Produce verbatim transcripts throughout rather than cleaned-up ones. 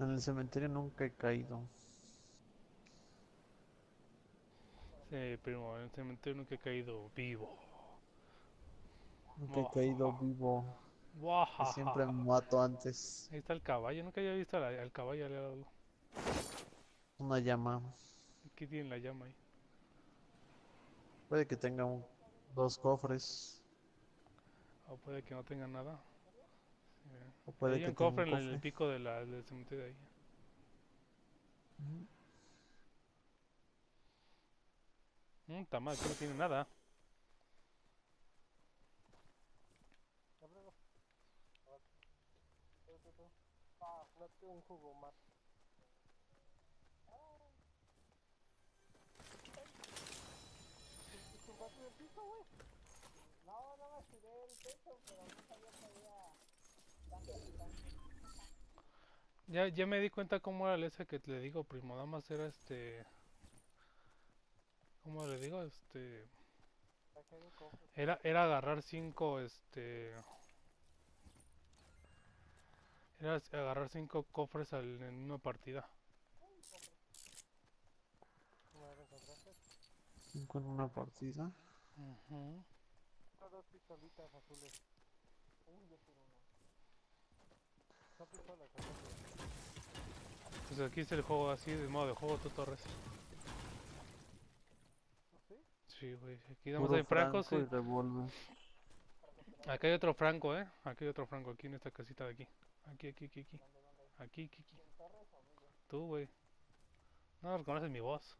En el cementerio nunca he caído. Sí, primo, en el cementerio nunca he caído vivo. Nunca he caído vivo. Y siempre me mato antes. Ahí está el caballo, nunca había visto la, al caballo al lado. Una llama. ¿Qué tiene la llama ahí? Puede que tenga un, dos cofres. O puede que no tenga nada. O puede hay que un cofre en el pico de la, del cementerio de ahí. Uh -huh. Mm, está mal, que no tiene nada. Un jugo más. ¿Tumbaste el piso, güey? No, no me tiré el piso, pero no sabía que había... Ya, ya me di cuenta cómo era esa que le digo, primo. Nada más era este... ¿Cómo le digo? Este... Era, era agarrar cinco, este... Era agarrar cinco cofres al, en una partida. ¿Cinco en una partida? Uh-huh. Dos pistolitas azules. Uy, yo quiero una. No pistolas azules. Pues aquí está el juego así, de modo de juego, tú torres. ¿Sí? Sí, güey. Aquí damos ahí francos y revólver. Acá hay otro franco, eh. Aquí hay otro franco, aquí en esta casita de aquí. Aquí, aquí, aquí, aquí. Aquí, aquí, aquí. Tú, güey. No reconoces mi voz.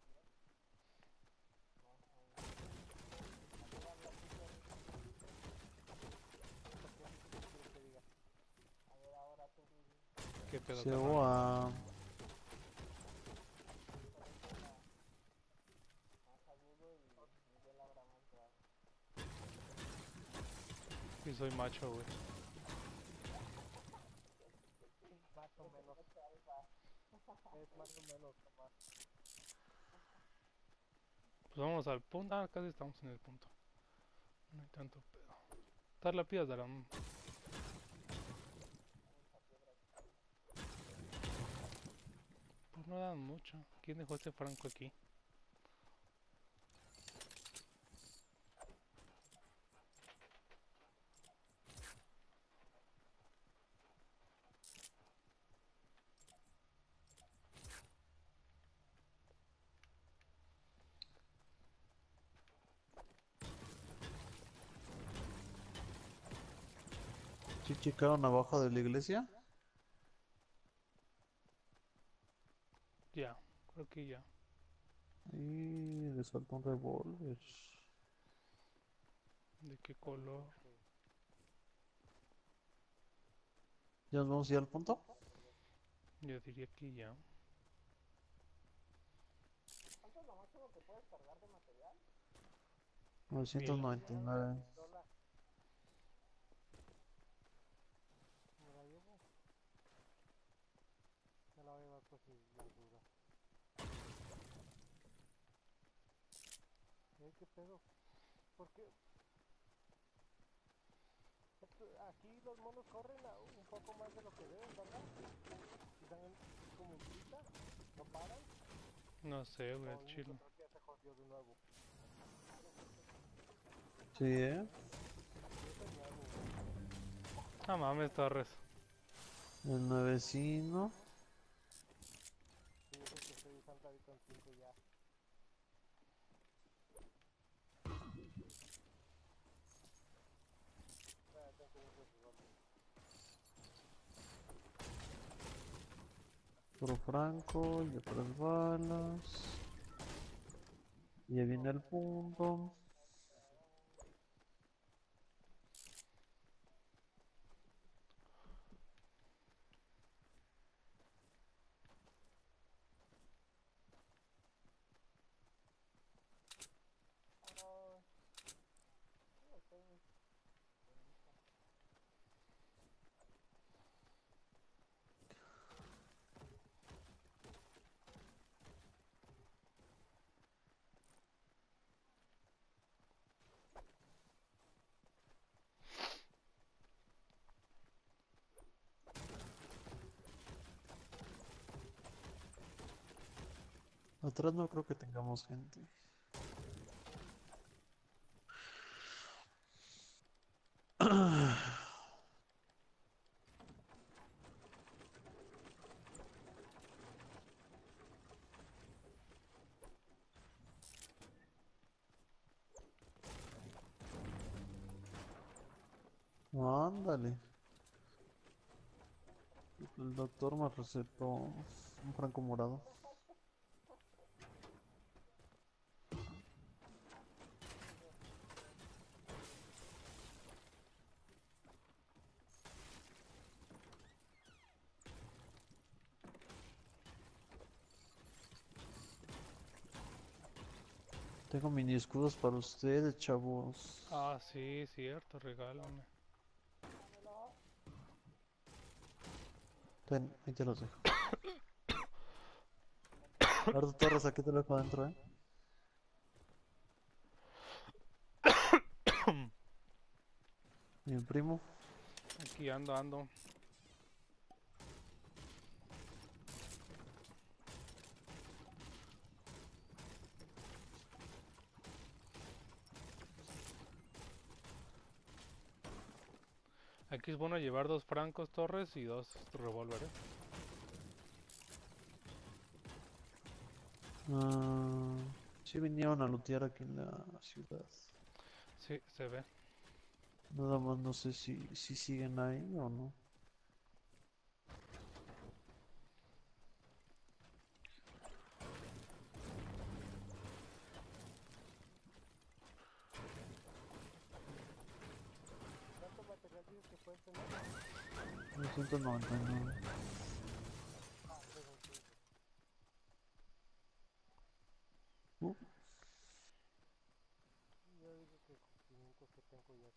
Qué pedo. Se va. Y soy macho, güey. Pues vamos al punto. Ah, casi estamos en el punto. No hay tanto pedo. Dar la piedra, darán. Pues no dan mucho. ¿Quién dejó este franco aquí? ¿Sí checaron abajo de la iglesia? Ya, yeah, creo que ya. Yeah. Y le saltó un revólver. ¿De qué color? ¿Ya nos vamos a ir al punto? Yo diría que ya. ¿Cuánto es lo máximo que puedes cargar de material? novecientos noventa y nueve. ¿Qué pedo? ¿Por qué? Aquí los monos corren a un poco más de lo que deben, ¿verdad? Y también como un grita, no paran. No sé, güey, no, chile. Ya se jodió de nuevo. Sí, eh. Ah, mames, Torres. El nuevecino. Sí, yo creo que estoy usando ahorita un cinco ya. Puro franco, ya tres balas. Ya viene el punto. Atrás no creo que tengamos gente. Ándale. El doctor me recetó un franco morado. Tengo mini escudos para ustedes, chavos. Ah, sí, cierto, regálame. Ten, ahí te los dejo. Ardo Torres, aquí te lo dejo adentro, eh. ¿Y el primo? Aquí ando, ando. Aquí es bueno llevar dos francos Torres y dos revólveres. Uh, sí vinieron a lootear aquí en la ciudad. Sí, se ve. Nada más no sé si, si siguen ahí o no. ciento noventa y nueve. ¿No? Yo digo que quinientos que tengo ya.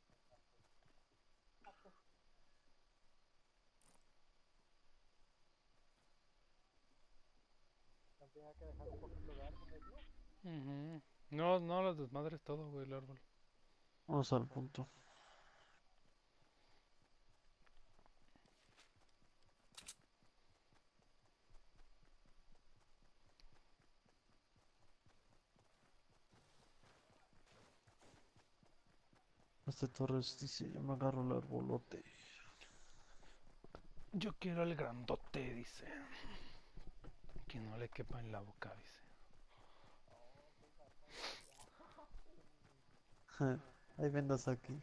También hay que dejar un poquito de árbol, ¿no? No, no, las desmadres todo, güey, el árbol. Vamos al punto. Este Torres dice, yo me agarro el arbolote. Yo quiero el grandote, dice. Que no le quepa en la boca, dice. Hay vendas aquí.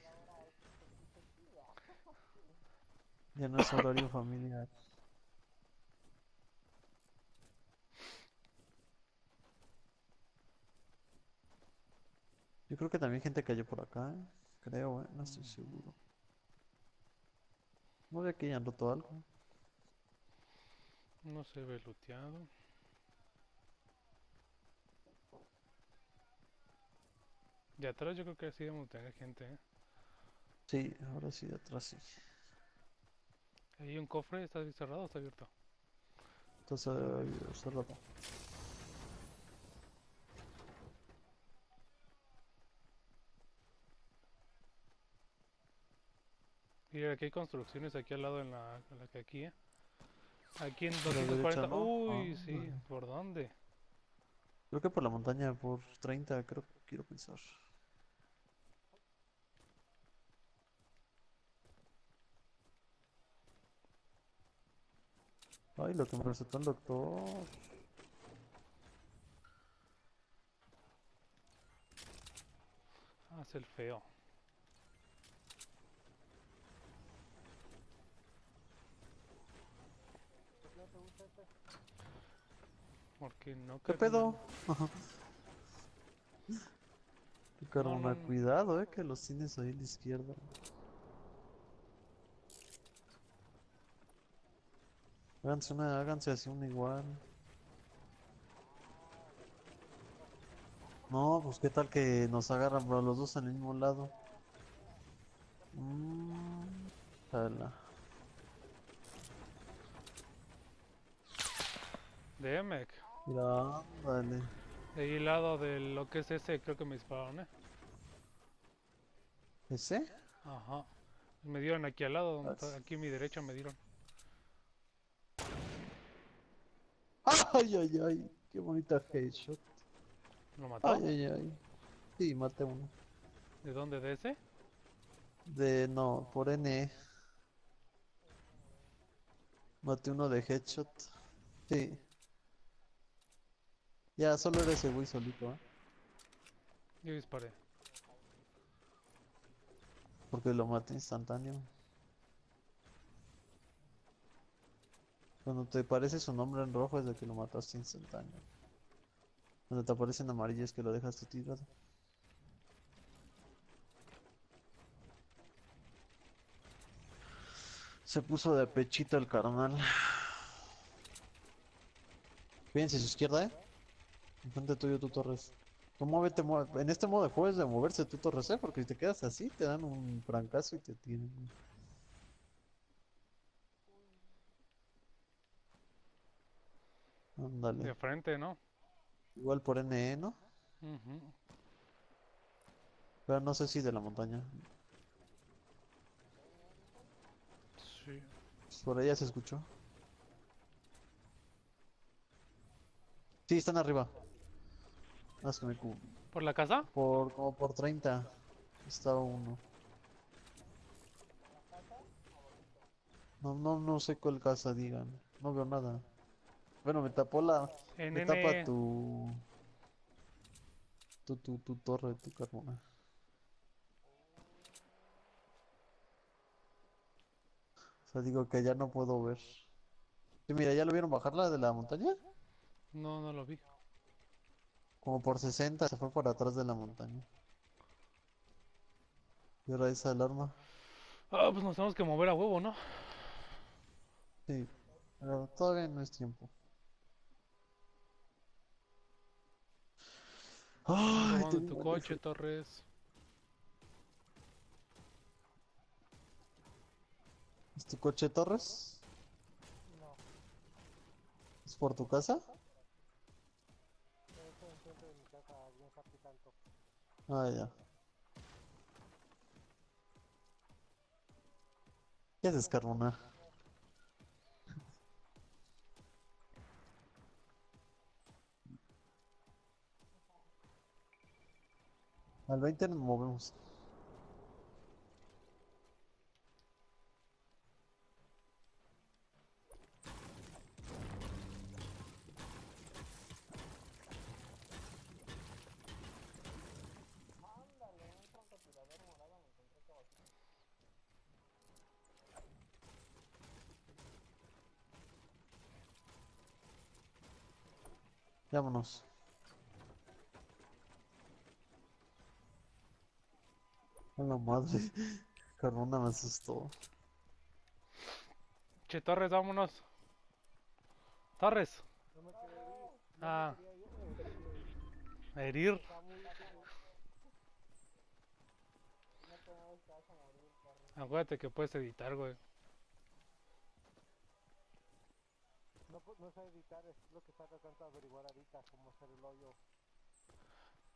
Ya no es horario familiar. Yo creo que también gente cayó por acá, ¿eh? Creo, eh, no estoy seguro. No veo que hayan roto algo. No se ve looteado. De atrás yo creo que sí debemos tener gente, eh. Sí, ahora sí, de atrás sí. ¿Hay un cofre? ¿Está cerrado o está abierto? Está cerrado. Mira, aquí hay construcciones aquí al lado en la, en la que aquí, eh. Aquí en doscientos cuarenta. Derecha, ¿no? Uy, ah, sí, no. ¿Por dónde? Creo que por la montaña, por treinta, creo que quiero pensar. Ay, lo que me recetó el doctor. Ah, es el feo. Porque no ¿Qué pedo? Carona, no, no, cuidado, eh, que los tienes ahí a la izquierda. Háganse una, háganse así una igual. No, pues qué tal que nos agarran bro, los dos en el mismo lado. Mmm. D M C. Mira, vale. De ahí lado de lo que es ese, creo que me dispararon, eh. ¿Ese? Ajá. Me dieron aquí al lado, donde aquí a mi derecha me dieron. ¡Ay, ay, ay! ¡Qué Qué bonita headshot. ¿Lo mató? Ay, ay, ay. Sí, maté uno. ¿De dónde? ¿De ese? De... no, por N. Maté uno de headshot. Sí. Ya, solo era ese güey solito, ¿eh? Yo disparé. Porque lo maté instantáneo. Cuando te aparece su nombre en rojo es de que lo mataste instantáneo. Cuando te aparece en amarillo es que lo dejaste tirado. Se puso de pechito el carnal. Fíjense a su izquierda, eh. Enfrente tuyo tu Torres. Tú muévete, muévete. En este modo de juego es de moverse tu Torres, eh. Porque si te quedas así te dan un francazo y te tienen. Ándale. De frente, ¿no? Igual por N E, ¿no? Uh-huh. Pero no sé si de la montaña. Sí. Por allá se escuchó. Sí, están arriba. Más que me cubo. ¿Por la casa? Por, como por treinta. Estaba uno. No, no, no sé cuál casa, digan. No veo nada. Bueno, me tapó la... En me N... tapa tu... Tu, tu... tu torre, tu carbona. O sea, digo que ya no puedo ver. Sí, mira, ¿ya lo vieron bajarla de la montaña? No, no lo vi. Como por sesenta, se fue para atrás de la montaña. ¿Y ahora esa alarma? Ah, pues nos tenemos que mover a huevo, ¿no? Sí, pero todavía no es tiempo. Ay, no, tu coche, Torres. ¿Es tu coche, Torres? No. ¿Es por tu casa? Ah, ya. ¿Qué haces, Carmona? Al veinte nos movemos. Vámonos. A la madre, Carmona me asustó. Che, Torres, vámonos. Torres. No me quería ir. Ah. A herir. Acuérdate que puedes editar, güey. No, no sé editar, es lo que está tratando de averiguar ahorita, cómo hacer el hoyo.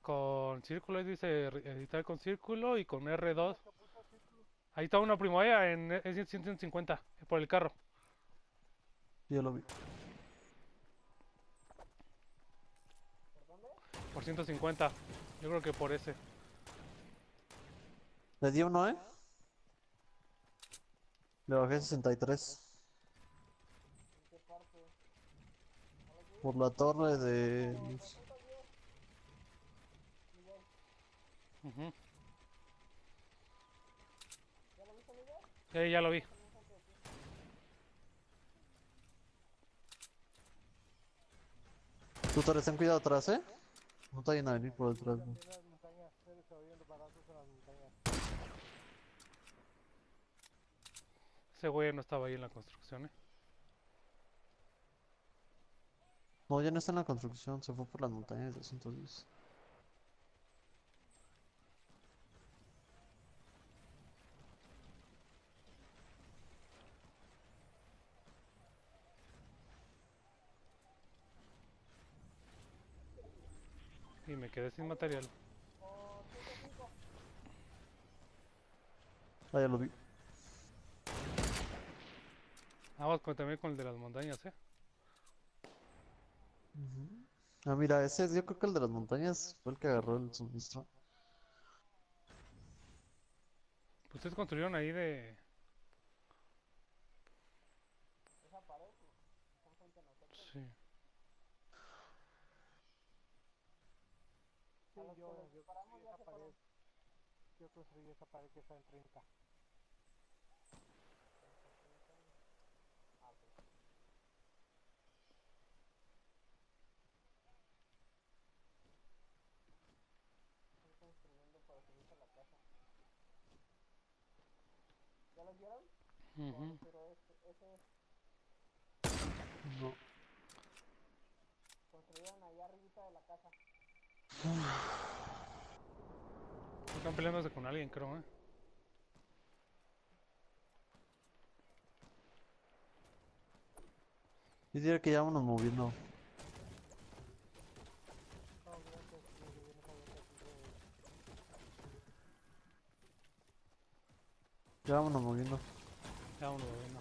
Con círculo, dice editar con círculo y con R dos. Ahí está una primavera en E ciento cincuenta, por el carro. Yo lo vi. ¿Por dónde? Por ciento cincuenta, yo creo que por ese. Le di uno, eh. Le bajé sesenta y tres. Por la torre de... Uh-huh. Sí, ya lo vi. Tú, Torres, ten cuidado atrás, ¿eh? No te vayan a venir por detrás. ¿No? Ese güey no estaba ahí en la construcción, ¿eh? No, ya no está en la construcción, se fue por las montañas de doscientos diez. Y me quedé sin material. Ah, ya lo vi. Vamos con, también con el de las montañas, eh. Uh-huh. Ah, mira, ese, yo creo que el de las montañas fue el que agarró el suministro. Ustedes construyeron ahí de... Sí. Sí, yo, yo construí esa pared. Yo construí esa pared que está en treinta. ¿Ya los vieron? Uh-huh. Pero ese, ese es... No. Construyeron allá arribita de la casa. Están peleándose con alguien, creo, ¿eh? Yo diría que ya vámonos moviendo. Ya vámonos moviendo. Ya vámonos moviendo.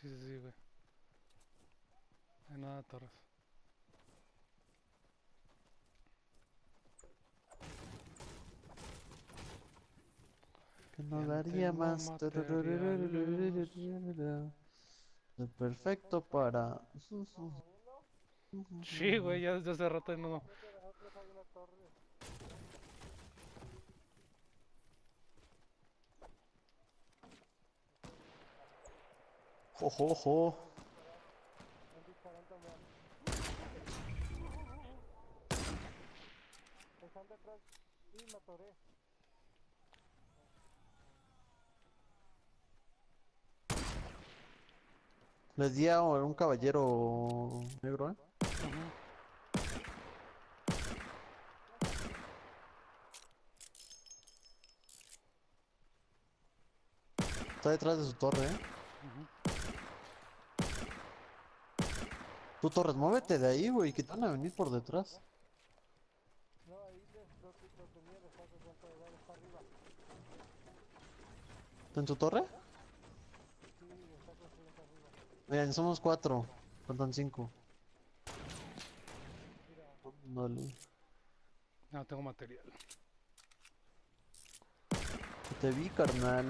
Sí, sí, sí, güey. De nada, Torres. Que no daría más. Lo perfecto para... Sí, güey, ya desde hace rato no... Ojo, ojo. Están detrás y me atoré. Les di a un caballero negro, ¿eh? Uh-huh. Está detrás de su torre, ¿eh? Uh-huh. Tú, Torres, muévete de ahí, güey, que te van a venir por detrás. No, ahí lo tenía dejado dentro de la está arriba. ¿Está en tu torre? Sí, está construyendo arriba. Miren, somos cuatro, faltan cinco. Dale. No, tengo material. Te vi, carnal.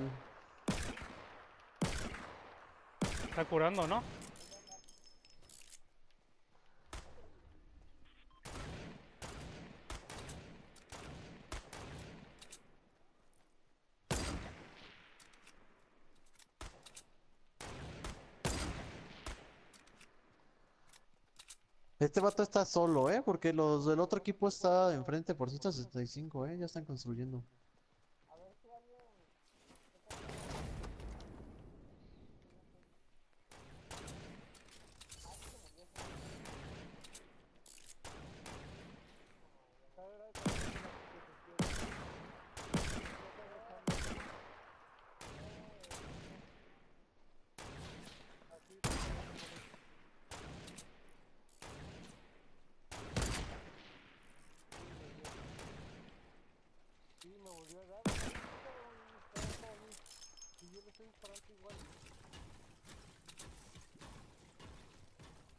Está curando, ¿no? Este vato está solo, ¿eh? Porque los del otro equipo está enfrente por ciento sesenta y cinco, ¿eh? Ya están construyendo.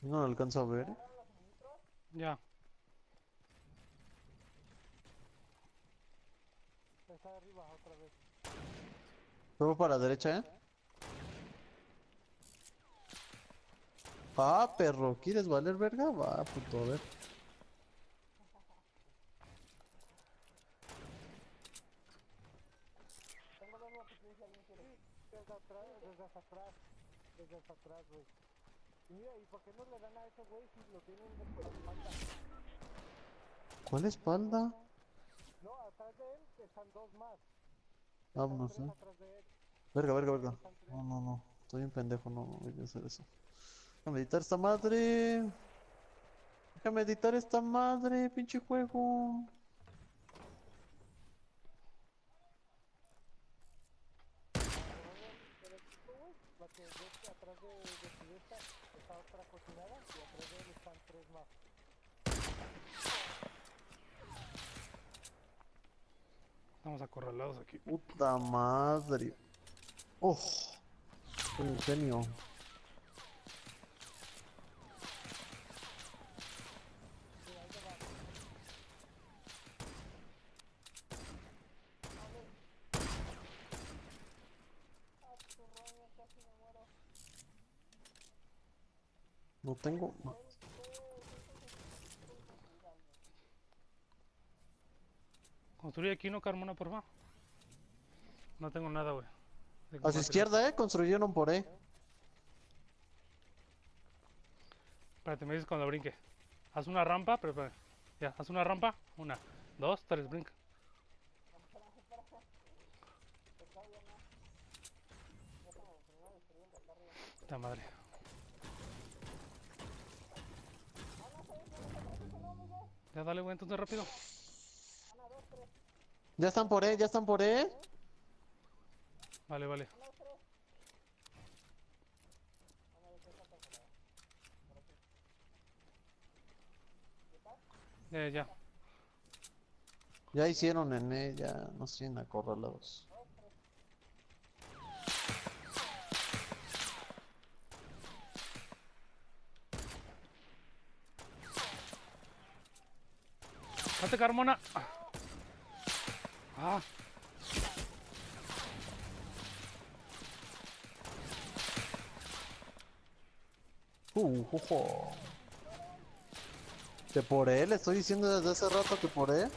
No lo alcanzo a ver. Ya. Está arriba otra vez. Luego para la derecha, ¿eh? Ah, perro, ¿quieres valer verga? Va, puto, a ver. Tengo la misma potencia, alguien quiere. Desde atrás, desde atrás, desde atrás, güey. Mira, ¿y por qué no le dan a ese güey si lo tienen por la espalda? ¿Cuál espalda? No, atrás de él están dos más. Vámonos, eh. Verga, verga, verga. No, no, no. Estoy un pendejo, no, no voy a hacer eso. Déjame editar esta madre. Déjame editar esta madre, pinche juego. Atrás de, de tu vista está otra cocinada y atrás de él están tres más. Estamos acorralados aquí. Puta madre. Oh, un genio. No tengo... Construye aquí, no, Carmona, por favor. No tengo nada, güey. A su izquierda, eh, construyeron por ahí. Espérate, me dices cuando brinque. Haz una rampa, pero espérate. Ya, haz una rampa. Una, dos, tres, brinca. Esta madre. Ya dale, güey, entonces rápido. Ya están por E, ya están por E. Vale, vale. Eh, ya. Ya hicieron en E, ya nos tienen acorralados. ¡Mate, Carmona! ¡Ah! Uh, uh, uh. Que por él, le estoy diciendo desde hace rato que por él.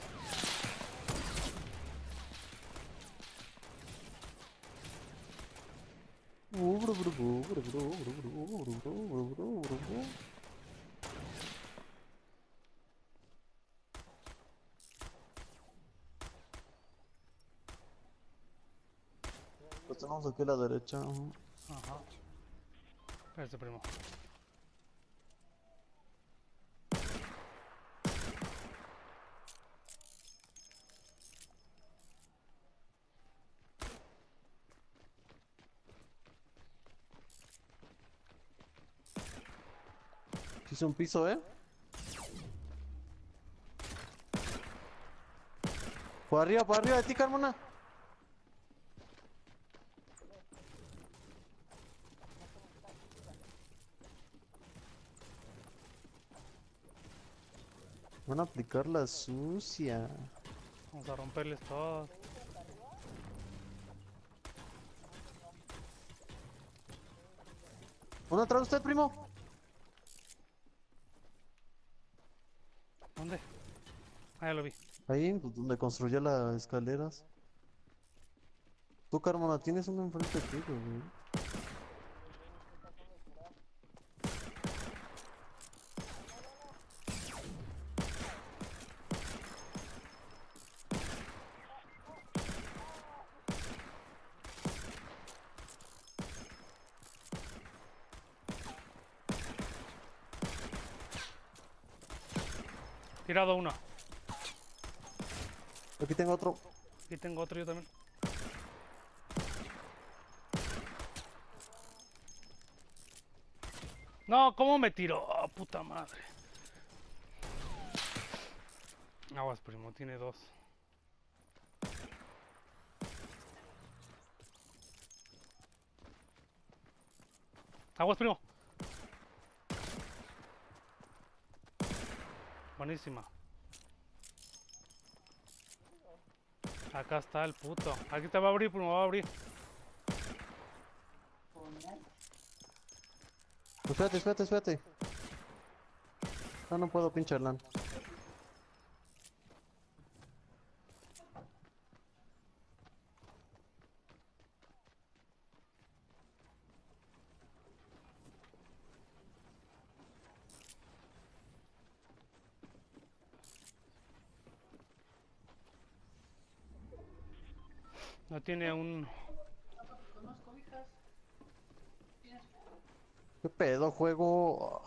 Pues tenemos aquí a la derecha. Ajá. Espérate, primo. Hice un piso, eh. Por arriba, por arriba de ti, Carmona. Van a aplicar la sucia. Vamos a romperles todo. ¿Uno atrás de usted, primo? ¿Dónde? Ah, ya lo vi. Ahí, donde construyó las escaleras. Tú, Carmona, tienes uno enfrente de ti, güey. Tirado uno. Aquí tengo otro. Aquí tengo otro yo también. No, ¿cómo me tiró? Oh, puta madre. Aguas, primo, tiene dos. Aguas, primo. Buenísima. Acá está el puto. Aquí te va a abrir, primo, va a abrir. Espérate, espérate, espérate. No, no puedo pinchar LAN. No tiene un... ¿Qué pedo, juego?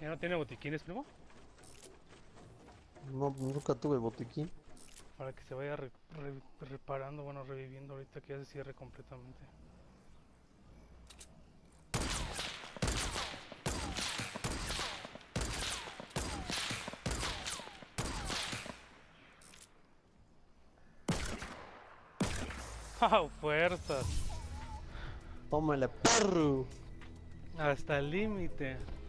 ¿Ya no tiene botiquines, primo? No, nunca tuve botiquín. Para que se vaya re re reparando, bueno, reviviendo ahorita que ya se cierre completamente. ¡Wow! Puertas. Tómale, perro. Hasta el límite.